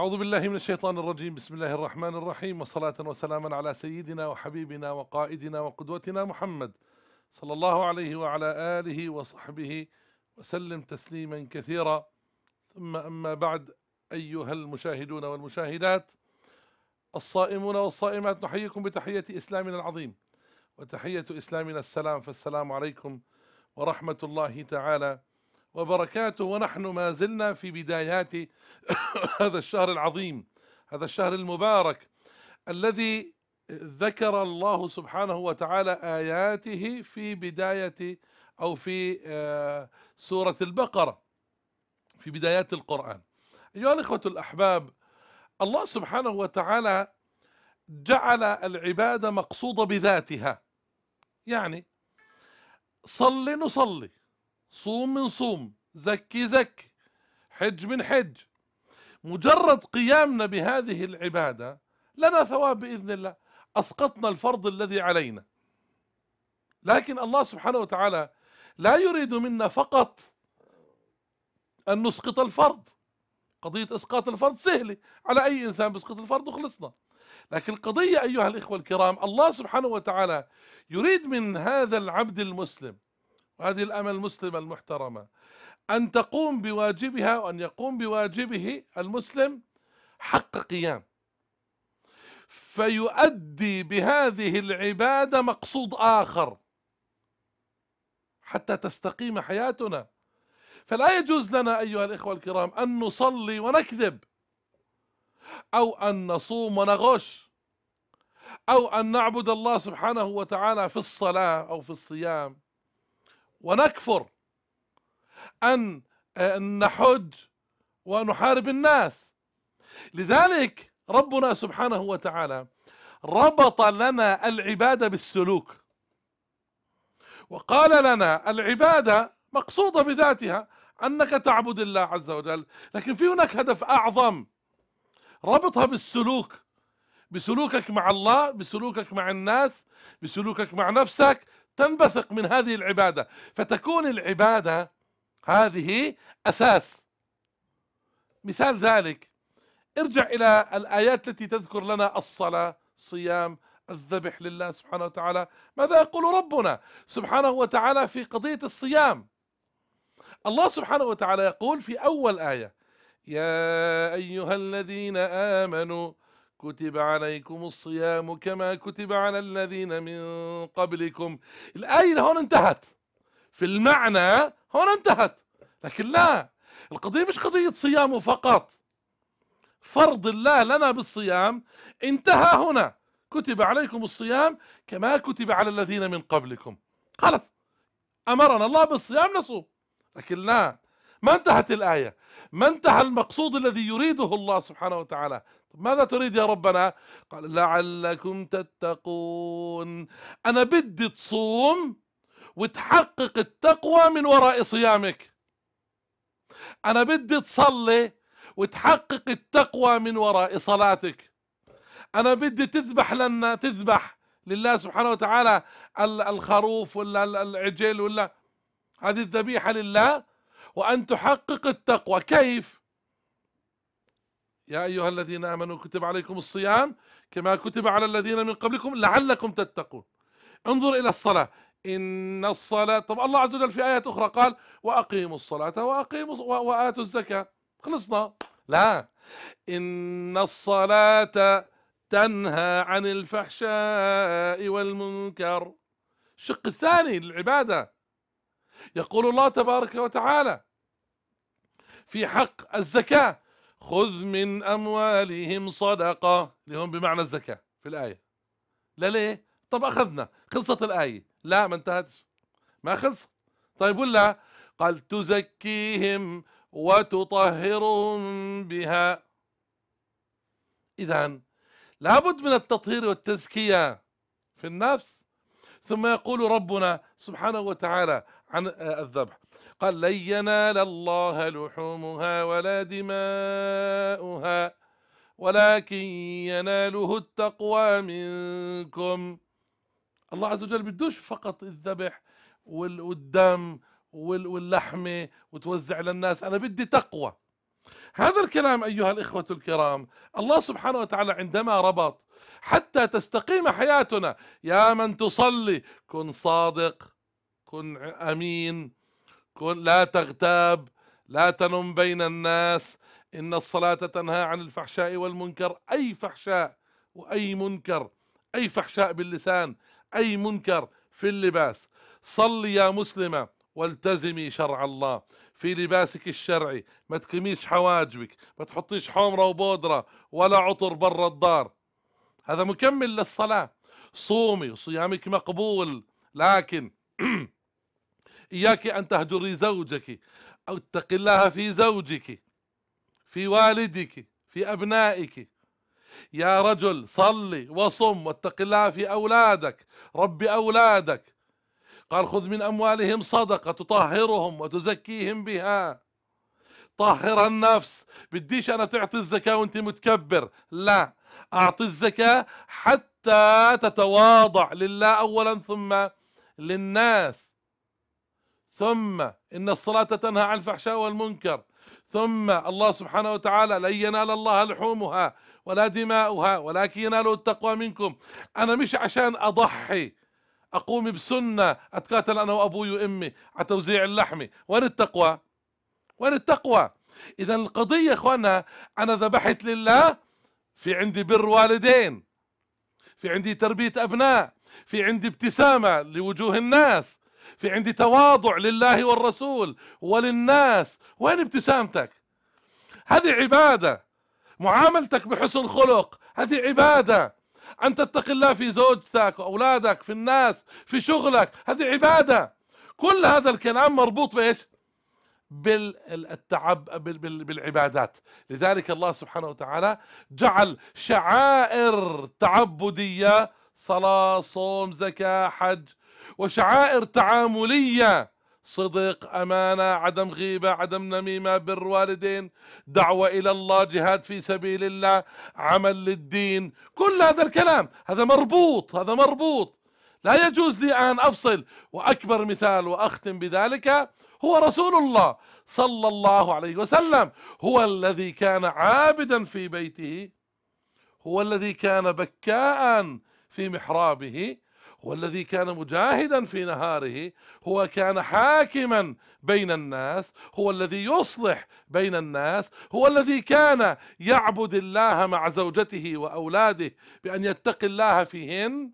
أعوذ بالله من الشيطان الرجيم. بسم الله الرحمن الرحيم، وصلاة وسلاما على سيدنا وحبيبنا وقائدنا وقدوتنا محمد صلى الله عليه وعلى آله وصحبه وسلم تسليما كثيرا، ثم أما بعد. أيها المشاهدون والمشاهدات، الصائمون والصائمات، نحييكم بتحية إسلامنا العظيم، وتحية إسلامنا السلام، فالسلام عليكم ورحمة الله تعالى وبركاته. ونحن ما زلنا في بدايات هذا الشهر العظيم، هذا الشهر المبارك الذي ذكر الله سبحانه وتعالى آياته في بداية أو في سورة البقرة، في بدايات القرآن. أيها الإخوة الأحباب، الله سبحانه وتعالى جعل العبادة مقصودة بذاتها، يعني صل نصلي، صوم من صوم، زكي زك، حج من حج. مجرد قيامنا بهذه العبادة لنا ثواب بإذن الله، أسقطنا الفرض الذي علينا. لكن الله سبحانه وتعالى لا يريد منا فقط أن نسقط الفرض. قضية إسقاط الفرض سهلة، على أي إنسان بيسقط الفرض وخلصنا. لكن القضية أيها الإخوة الكرام، الله سبحانه وتعالى يريد من هذا العبد المسلم وهذه الأمة المسلمة المحترمة أن تقوم بواجبها، وأن يقوم بواجبه المسلم حق قيام، فيؤدي بهذه العبادة مقصود آخر حتى تستقيم حياتنا. فلا يجوز لنا أيها الإخوة الكرام أن نصلي ونكذب، أو أن نصوم ونغش، أو أن نعبد الله سبحانه وتعالى في الصلاة أو في الصيام ونكفر، أن نحج ونحارب الناس. لذلك ربنا سبحانه وتعالى ربط لنا العبادة بالسلوك، وقال لنا العبادة مقصودة بذاتها أنك تعبد الله عز وجل، لكن في هناك هدف أعظم، ربطها بالسلوك، بسلوكك مع الله، بسلوكك مع الناس، بسلوكك مع نفسك، تنبثق من هذه العبادة، فتكون العبادة هذه أساس. مثال ذلك ارجع إلى الآيات التي تذكر لنا الصلاة، الصيام، الذبح لله سبحانه وتعالى. ماذا يقول ربنا سبحانه وتعالى في قضية الصيام؟ الله سبحانه وتعالى يقول في أول آية: يا أيها الذين آمنوا كتب عليكم الصيام كما كتب على الذين من قبلكم. الآية هون انتهت، في المعنى هون انتهت، لكن لا، القضية مش قضية صيامه فقط، فرض الله لنا بالصيام انتهى هنا. كتب عليكم الصيام كما كتب على الذين من قبلكم، خلص أمرنا الله بالصيام نصوم، لكن لا، ما انتهت الآية، ما انتهى المقصود الذي يريده الله سبحانه وتعالى. طب ماذا تريد يا ربنا؟ قال: لعلكم تتقون. أنا بدي تصوم وتحقق التقوى من وراء صيامك، أنا بدي تصلي وتحقق التقوى من وراء صلاتك، أنا بدي تذبح لنا، تذبح لله سبحانه وتعالى الخروف ولا العجل ولا هذه الذبيحة لله، وأن تحقق التقوى. كيف؟ يا أيها الذين آمنوا كتب عليكم الصيام كما كتب على الذين من قبلكم لعلكم تتقون. انظر إلى الصلاة، إن الصلاة. طب الله عز وجل في آيات أخرى قال: وأقيموا الصلاة وآتوا الزكاة، خلصنا؟ لا، إن الصلاة تنهى عن الفحشاء والمنكر. الشق الثاني للعبادة، يقول الله تبارك وتعالى في حق الزكاة: خذ من أموالهم صدقة، لهم بمعنى الزكاة في الآية. لا ليه؟ طب أخذنا، خلصت الآية؟ لا، ما انتهتش، ما خلصت. طيب ولا قال: تزكيهم وتطهرهم بها. إذن لابد من التطهير والتزكية في النفس. ثم يقول ربنا سبحانه وتعالى عن الذبح، قال: لن ينال الله لحومها ولا دماؤها ولكن يناله التقوى منكم. الله عز وجل بدوش فقط الذبح والدم واللحمة وتوزع للناس، أنا بدي تقوى. هذا الكلام أيها الإخوة الكرام الله سبحانه وتعالى عندما ربط حتى تستقيم حياتنا: يا من تصلي كن صادق، كن أمين، كن لا تغتاب، لا تنم بين الناس، إن الصلاة تنهى عن الفحشاء والمنكر. أي فحشاء وأي منكر، أي فحشاء باللسان، أي منكر في اللباس. صلي يا مسلمة والتزمي شرع الله في لباسك الشرعي، ما تكميش حواجبك، ما تحطيش حمرة وبودرة ولا عطر برا الدار، هذا مكمل للصلاة. صومي صيامك مقبول، لكن إياك أن تهجري زوجك، أو اتقي الله في زوجك، في والدك، في أبنائك. يا رجل صلي وصم واتق الله في أولادك، رب أولادك. قال: خذ من أموالهم صدقة تطهرهم وتزكيهم بها. طهر النفس. بديش أنا تعطي الزكاة وانت متكبر، لا، أعطي الزكاة حتى تتواضع لله أولا ثم للناس، ثم إن الصلاة تنهى عن الفحشاء والمنكر، ثم الله سبحانه وتعالى: لن ينال الله لحومها ولا دماؤها ولكن يناله التقوى منكم. أنا مش عشان أضحي أقوم بسنة أتقاتل أنا وأبوي وأمي على توزيع اللحمة. وين التقوى؟ وين التقوى؟ إذا القضية إخواننا، أنا ذبحت لله، في عندي بر والدين، في عندي تربية أبناء، في عندي ابتسامة لوجوه الناس، في عندي تواضع لله والرسول وللناس. وين ابتسامتك؟ هذه عبادة. معاملتك بحسن خلق، هذه عبادة. أن تتقي الله في زوجتك وأولادك، في الناس، في شغلك، هذه عبادة. كل هذا الكلام مربوط بإيش؟ بالعبادات. لذلك الله سبحانه وتعالى جعل شعائر تعبدية: صلاة، صوم، زكاة، حج. وشعائر تعاملية: صدق، أمانة، عدم غيبة، عدم نميمة، بر والدين، دعوة إلى الله، جهاد في سبيل الله، عمل للدين. كل هذا الكلام هذا مربوط، هذا مربوط. لا يجوز لي أن أفصل. وأكبر مثال وأختم بذلك هو رسول الله صلى الله عليه وسلم، هو الذي كان عابدا في بيته، هو الذي كان بكاء في محرابه، هو الذي كان مجاهدا في نهاره، هو كان حاكما بين الناس، هو الذي يصلح بين الناس، هو الذي كان يعبد الله مع زوجته وأولاده بأن يتقي الله فيهن،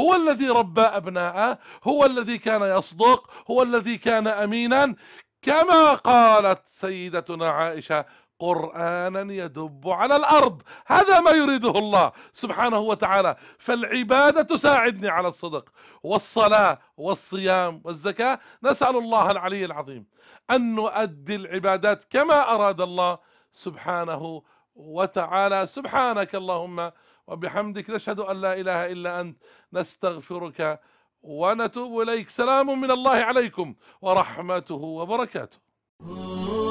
هو الذي ربى أبناءه، هو الذي كان يصدق، هو الذي كان أمينا، كما قالت سيدتنا عائشة: قرآنا يدب على الأرض. هذا ما يريده الله سبحانه وتعالى. فالعبادة تساعدني على الصدق، والصلاة والصيام والزكاة. نسأل الله العلي العظيم أن نؤدي العبادات كما أراد الله سبحانه وتعالى. سبحانك اللهم وبحمدك، نشهد أن لا إله إلا أنت، نستغفرك ونتوب إليك. سلام من الله عليكم ورحمته وبركاته.